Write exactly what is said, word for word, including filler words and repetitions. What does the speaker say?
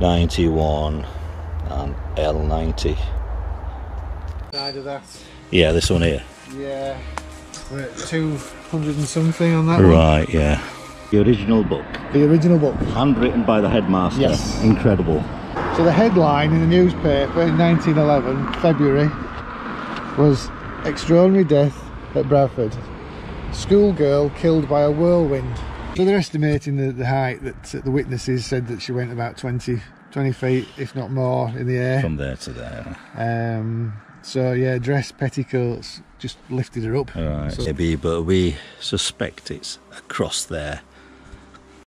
ninety-one and L ninety. Side of that. Yeah, this one here. Yeah, we're at two hundred and something on that. Right, one. Yeah. The original book. The original book. Handwritten by the headmaster. Yes. Incredible. So the headline in the newspaper in nineteen eleven, February, was "Extraordinary death at Bradford. Schoolgirl killed by a whirlwind." So they're estimating the, the height that the witnesses said that she went about twenty, twenty feet, if not more, in the air. From there to there. Um, so yeah, dress, petticoats, just lifted her up. All right. So maybe, but we suspect it's across there.